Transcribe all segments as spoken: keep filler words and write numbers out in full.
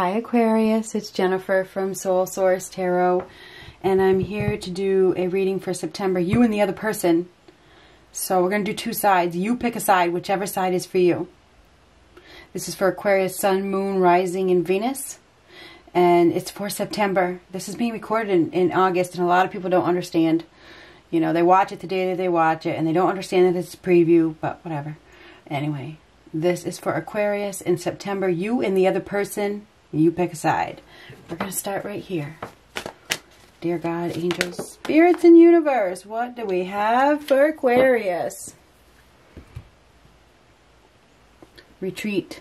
Hi Aquarius, it's Jennifer from Soul Source Tarot, and I'm here to do a reading for September, you and the other person. So we're going to do two sides. You pick a side, whichever side is for you. This is for Aquarius, Sun, Moon, Rising, and Venus, and it's for September. This is being recorded in, in August, and a lot of people don't understand. You know, they watch it the day that they watch it, and they don't understand that it's a preview, but whatever. Anyway, this is for Aquarius in September, you and the other person. You pick a side. We're going to start right here. Dear God, angels, spirits, and universe, what do we have for Aquarius? Retreat.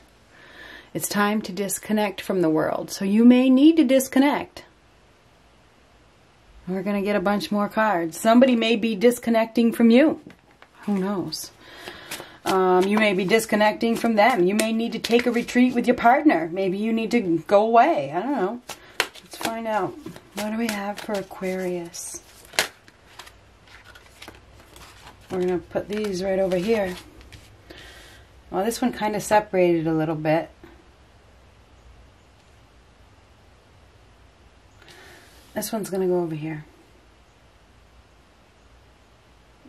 It's time to disconnect from the world. So you may need to disconnect. We're going to get a bunch more cards. Somebody may be disconnecting from you. Who knows? Um, you may be disconnecting from them. You may need to take a retreat with your partner. Maybe you need to go away. I don't know. Let's find out. What do we have for Aquarius? We're going to put these right over here. Well, this one kind of separated a little bit. This one's going to go over here.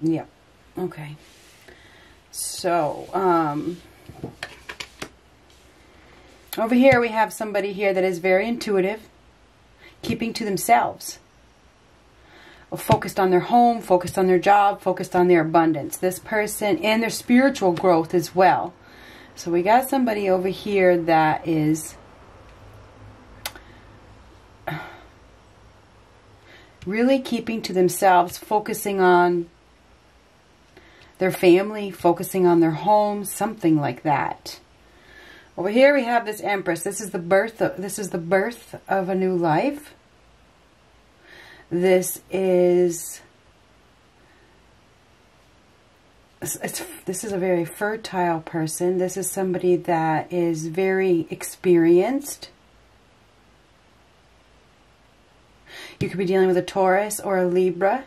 Yep. Yeah. Okay. So, um, over here we have somebody here that is very intuitive, keeping to themselves, focused on their home, focused on their job, focused on their abundance. This person and their spiritual growth as well. So we got somebody over here that is really keeping to themselves, focusing on their family, focusing on their home, something like that. Over here we have this Empress. This is the birth of, this is the birth of a new life. This is it's, this is a very fertile person. This is somebody that is very experienced. You could be dealing with a Taurus or a Libra.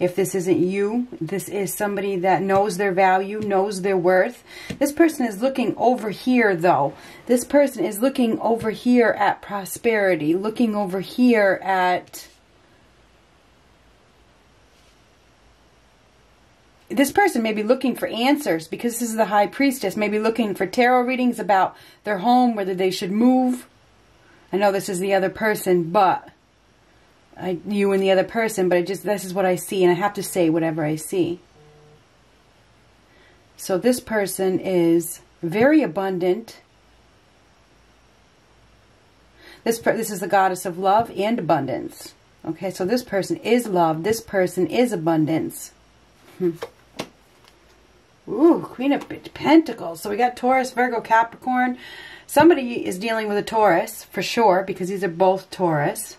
If this isn't you, this is somebody that knows their value, knows their worth. This person is looking over here, though. This person is looking over here at prosperity, looking over here at... This person may be looking for answers, because this is the High Priestess, may be looking for tarot readings about their home, whether they should move. I know this is the other person, but... I, you and the other person, but I just, this is what I see, and I have to say whatever I see. So this person is very abundant. This per, this is the goddess of love and abundance. Okay, so this person is love. This person is abundance. Hmm. Ooh, Queen of Pentacles. So we got Taurus, Virgo, Capricorn. Somebody is dealing with a Taurus for sure, because these are both Taurus.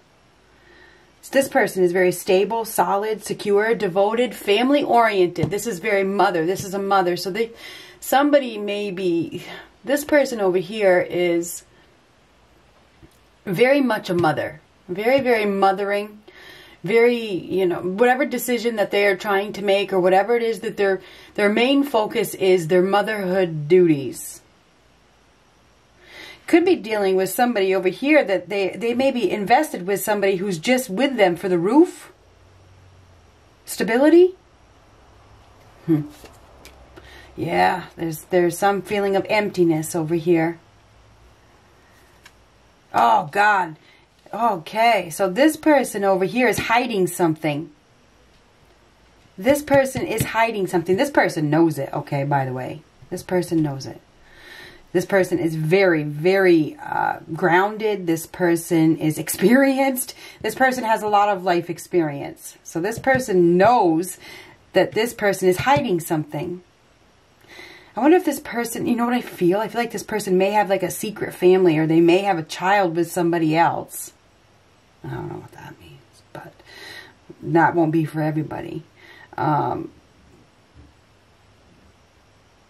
This person is very stable, solid, secure, devoted, family-oriented. This is very mother. This is a mother. So they, somebody may be... This person over here is very much a mother. Very, very mothering. Very, you know, whatever decision that they are trying to make or whatever it is that their their main focus is their motherhood duties. Could be dealing with somebody over here that they, they may be invested with somebody who's just with them for the roof. Stability? Hmm. Yeah, there's, there's some feeling of emptiness over here. Oh, God. Okay, so this person over here is hiding something. This person is hiding something. This person knows it, okay, by the way. This person knows it. This person is very, very uh, grounded. This person is experienced. This person has a lot of life experience. So this person knows that this person is hiding something. I wonder if this person, you know what I feel? I feel like this person may have like a secret family, or they may have a child with somebody else. I don't know what that means, but that won't be for everybody. Um,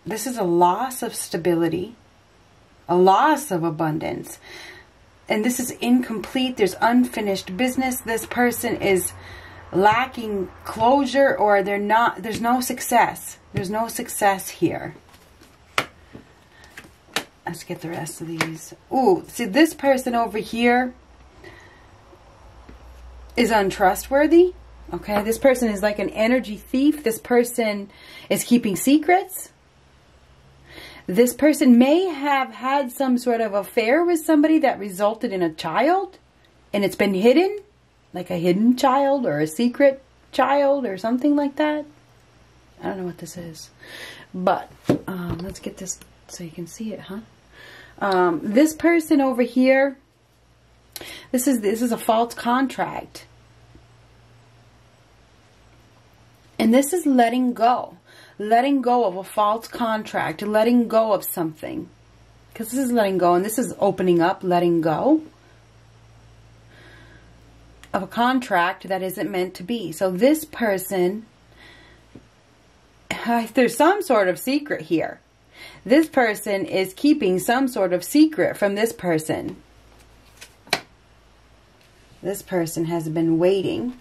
this is a loss of stability. A loss of abundance. And this is incomplete. There's unfinished business. This person is lacking closure, or they're not, there's no success. There's no success here. Let's get the rest of these. Ooh, see this person over here is untrustworthy. Okay, this person is like an energy thief. This person is keeping secrets. This person may have had some sort of affair with somebody that resulted in a child, and it's been hidden, like a hidden child or a secret child or something like that. I don't know what this is, but um, let's get this so you can see it, huh? Um, this person over here, this is this is a false contract, and this is letting go. Letting go of a false contract, letting go of something. Because this is letting go, and this is opening up, letting go of a contract that isn't meant to be. So this person, there's some sort of secret here. This person is keeping some sort of secret from this person. This person has been waiting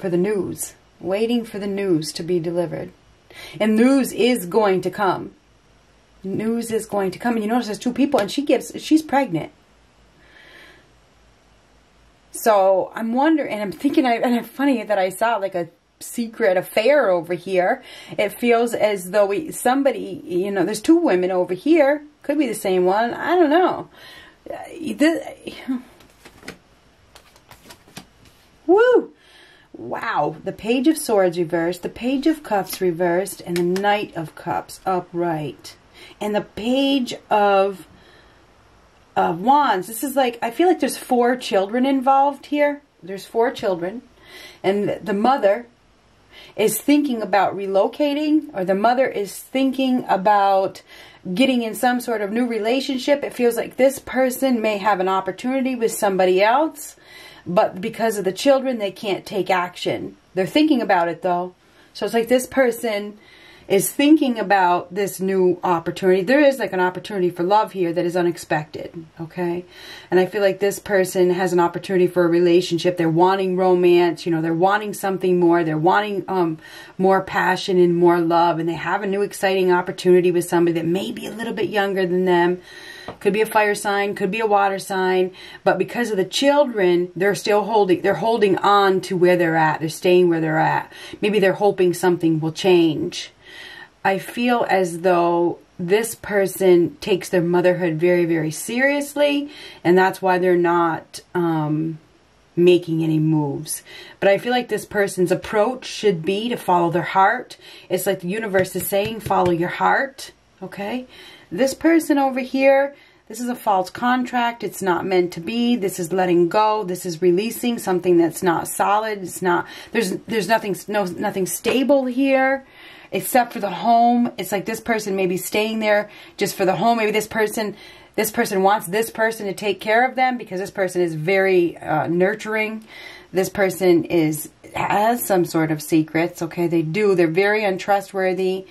for the news. Waiting for the news to be delivered. And news is going to come. News is going to come. And you notice there's two people, and she gives, she's pregnant. So I'm wondering, and I'm thinking, I, and it's funny that I saw like a secret affair over here. It feels as though we, somebody, you know, there's two women over here. Could be the same one. I don't know. This, woo! Wow, the Page of Swords reversed, the Page of Cups reversed, and the Knight of Cups upright. And the Page of uh, Wands. This is like, I feel like there's four children involved here. There's four children. And the mother is thinking about relocating, or the mother is thinking about getting in some sort of new relationship. It feels like this person may have an opportunity with somebody else. But because of the children, they can't take action. They're thinking about it, though. So it's like this person is thinking about this new opportunity. There is like an opportunity for love here that is unexpected, okay? And I feel like this person has an opportunity for a relationship. They're wanting romance, you know, they're wanting something more. They're wanting um, more passion and more love. And they have a new exciting opportunity with somebody that may be a little bit younger than them. Could be a fire sign, could be a water sign, but because of the children, they're still holding, they're holding on to where they're at. They're staying where they're at. Maybe they're hoping something will change. I feel as though this person takes their motherhood very, very seriously, and that's why they're not um, making any moves. But I feel like this person's approach should be to follow their heart. It's like the universe is saying, follow your heart, okay? This person over here, this is a false contract. It's not meant to be. This is letting go. This is releasing something that's not solid. It's not, there's there's nothing no nothing stable here except for the home. It's like this person may be staying there just for the home. Maybe this person this person wants this person to take care of them because this person is very uh, nurturing. This person is has some sort of secrets, okay? They do. They're very untrustworthy.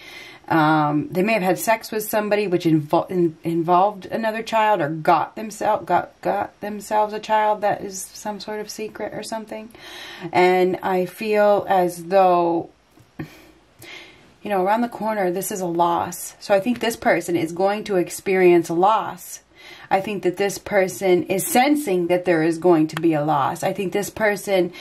Um, they may have had sex with somebody which invo in, involved another child, or got themselves got got themselves a child that is some sort of secret or something. And I feel as though, you know, around the corner, this is a loss. So I think this person is going to experience a loss. I think that this person is sensing that there is going to be a loss. I think this person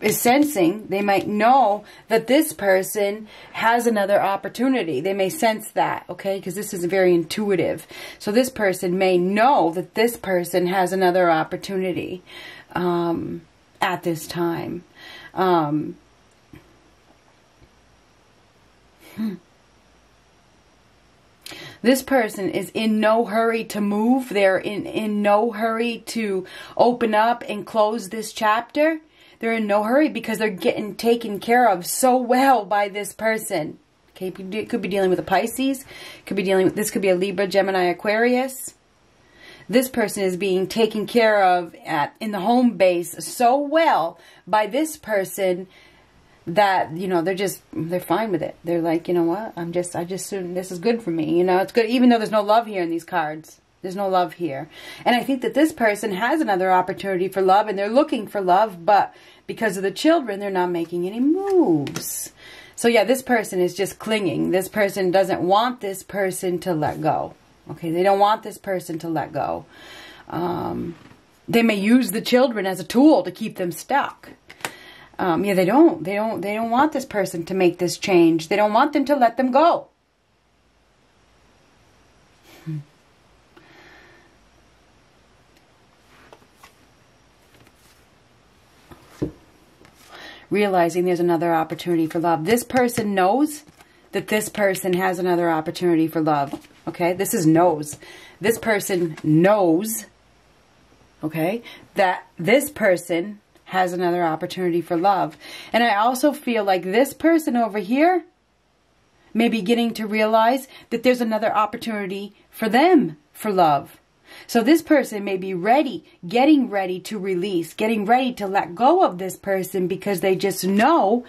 is sensing, they might know that this person has another opportunity. They may sense that, okay? Because this is very intuitive. So this person may know that this person has another opportunity um, at this time. Um, hmm. This person is in no hurry to move. They're in, in no hurry to open up and close this chapter. They're in no hurry because they're getting taken care of so well by this person. Okay, it could be dealing with a Pisces. Could be dealing with, this could be a Libra, Gemini, Aquarius. This person is being taken care of at in the home base so well by this person that, you know, they're just, they're fine with it. They're like, you know what? I'm just, I just assume this is good for me. You know, it's good, even though there's no love here in these cards. There's no love here. And I think that this person has another opportunity for love, and they're looking for love, but because of the children, they're not making any moves. So yeah, this person is just clinging. This person doesn't want this person to let go. Okay, they don't want this person to let go. Um, they may use the children as a tool to keep them stuck. Um, yeah, they don't. They don't. They don't want this person to make this change. They don't want them to let them go. Hmm. Realizing there's another opportunity for love. This person knows that this person has another opportunity for love. Okay, this is knows. This person knows, okay, that this person has another opportunity for love. And I also feel like this person over here may be getting to realize that there's another opportunity for them for love. So this person may be ready, getting ready to release, getting ready to let go of this person because they just know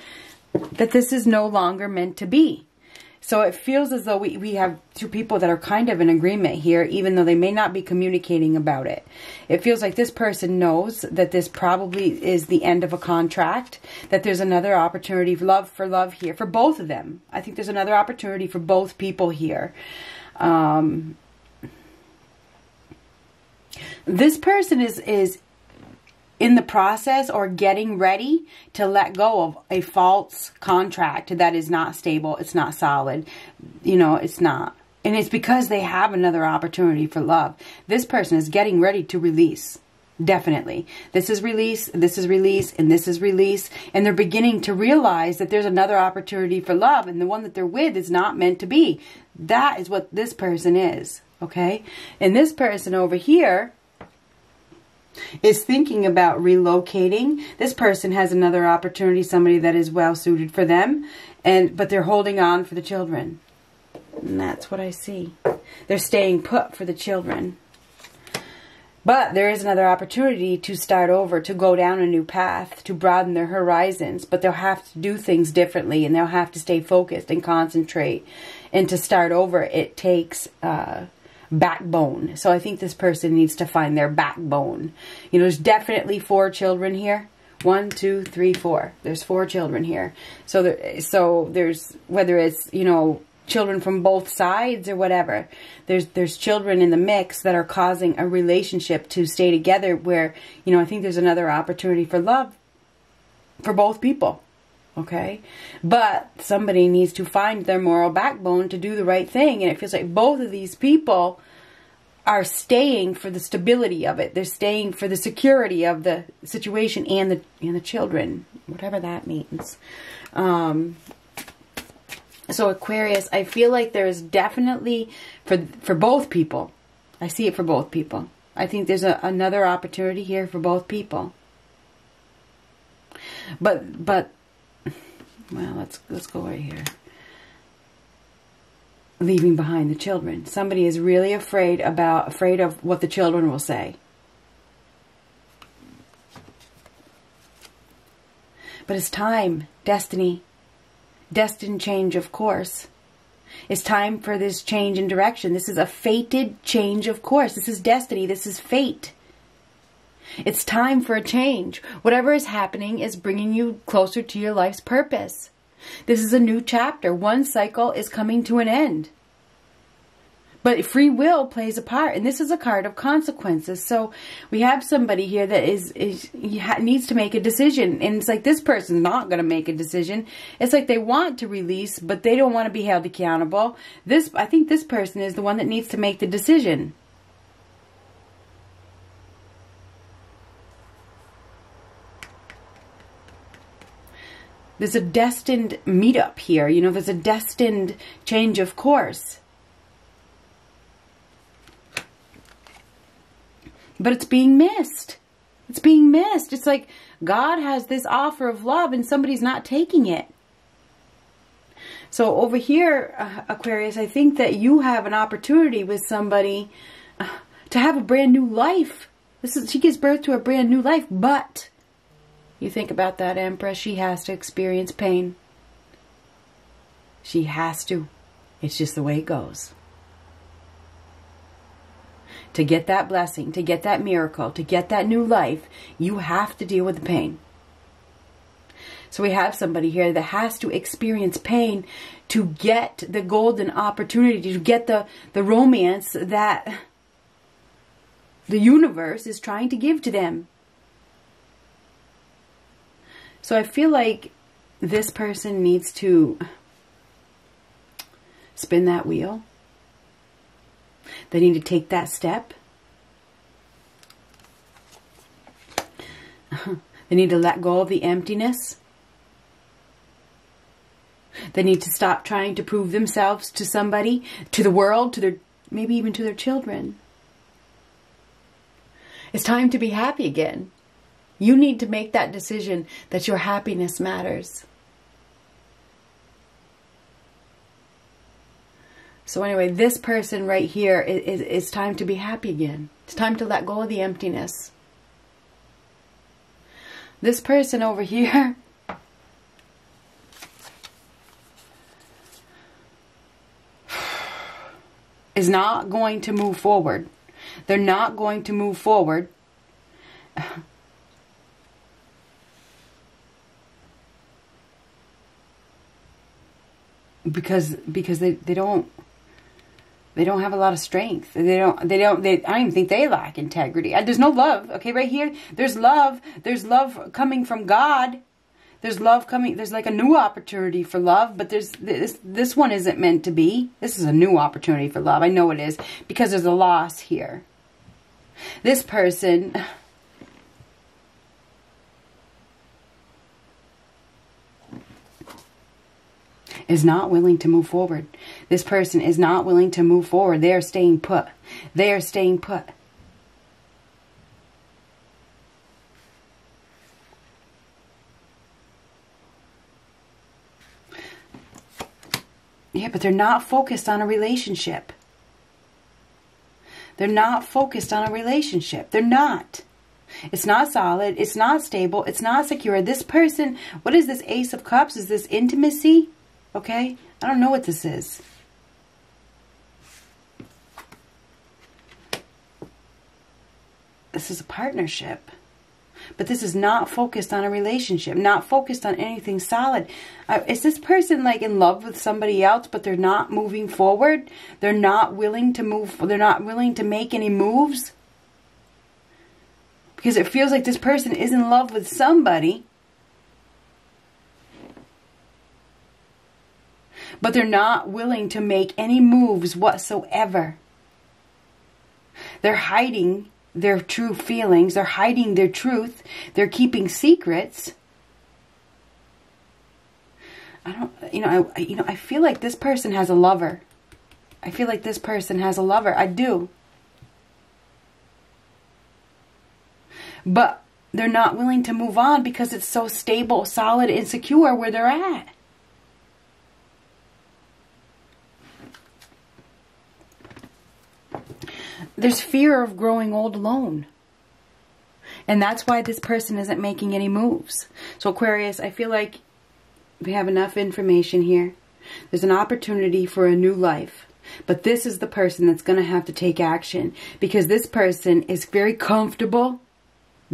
that this is no longer meant to be. So it feels as though we, we have two people that are kind of in agreement here, even though they may not be communicating about it. It feels like this person knows that this probably is the end of a contract, that there's another opportunity for love, for love here, for both of them. I think there's another opportunity for both people here. Um, this person is, is in the process or getting ready to let go of a false contract that is not stable. It's not solid. You know, it's not. And it's because they have another opportunity for love. This person is getting ready to release. Definitely. This is release, this is release, and this is release. And they're beginning to realize that there's another opportunity for love. And the one that they're with is not meant to be. That is what this person is. Okay? And this person over here is thinking about relocating. This person has another opportunity, somebody that is well suited for them, and but they're holding on for the children. And that's what I see. They're staying put for the children. But there is another opportunity to start over, to go down a new path, to broaden their horizons, but they'll have to do things differently, and they'll have to stay focused and concentrate. And to start over, it takes uh backbone. So I think this person needs to find their backbone. You know, there's definitely four children here. One, two, three, four. There's four children here. So there, so there's, whether it's, you know, children from both sides or whatever, there's, there's children in the mix that are causing a relationship to stay together where, you know, I think there's another opportunity for love for both people. Okay, but somebody needs to find their moral backbone to do the right thing. And it feels like both of these people are staying for the stability of it. They're staying for the security of the situation and the, and the children, whatever that means. Um, so Aquarius, I feel like there is definitely for, for both people. I see it for both people. I think there's a, another opportunity here for both people. But, but, well, let's, let's go right here. Leaving behind the children. Somebody is really afraid about, afraid of what the children will say. But it's time, destiny, destined change of course. It's time for this change in direction. This is a fated change of course. This is destiny. This is fate. It's time for a change. Whatever is happening is bringing you closer to your life's purpose. This is a new chapter. One cycle is coming to an end. But free will plays a part. And this is a card of consequences. So we have somebody here that is, is needs to make a decision. And it's like this person's not going to make a decision. It's like they want to release, but they don't want to be held accountable. This, I think this person is the one that needs to make the decision. There's a destined meetup here. You know, there's a destined change of course. But it's being missed. It's being missed. It's like God has this offer of love and somebody's not taking it. So over here, uh, Aquarius, I think that you have an opportunity with somebody uh, to have a brand new life. This is, she gives birth to a brand new life, but... You think about that, Empress. She has to experience pain. She has to. It's just the way it goes. To get that blessing, to get that miracle, to get that new life, you have to deal with the pain. So we have somebody here that has to experience pain to get the golden opportunity, to get the, the romance that the universe is trying to give to them. So I feel like this person needs to spin that wheel. They need to take that step. They need to let go of the emptiness. They need to stop trying to prove themselves to somebody, to the world, to their, maybe even to their children. It's time to be happy again. You need to make that decision that your happiness matters. So anyway, this person right here, it, it, it's time to be happy again. It's time to let go of the emptiness. This person over here, is not going to move forward. They're not going to move forward. Because, because they, they don't, they don't have a lot of strength. They don't, they don't, they, I don't even think they lack integrity. There's no love. Okay. Right here. There's love. There's love coming from God. There's love coming. There's like a new opportunity for love, but there's this, this one isn't meant to be. This is a new opportunity for love. I know it is because there's a loss here. This person, is not willing to move forward. This person is not willing to move forward. They are staying put. They are staying put. Yeah, but they're not focused on a relationship. They're not focused on a relationship. They're not. It's not solid. It's not stable. It's not secure. This person, what is this Ace of Cups? Is this intimacy? Okay, I don't know what this is. This is a partnership. But this is not focused on a relationship, not focused on anything solid. Uh, is this person like in love with somebody else, but they're not moving forward? They're not willing to move, they're not willing to make any moves? Because it feels like this person is in love with somebody, but they're not willing to make any moves whatsoever. They're hiding their true feelings. They're hiding their truth. They're keeping secrets. I don't, you know, I, you know, I feel like this person has a lover. I feel like this person has a lover. I do. But they're not willing to move on because it's so stable, solid, and secure where they're at. There's fear of growing old alone. And that's why this person isn't making any moves. So Aquarius, I feel like we have enough information here. There's an opportunity for a new life. But this is the person that's going to have to take action. Because this person is very comfortable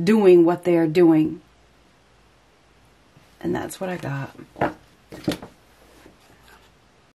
doing what they are doing. And that's what I got.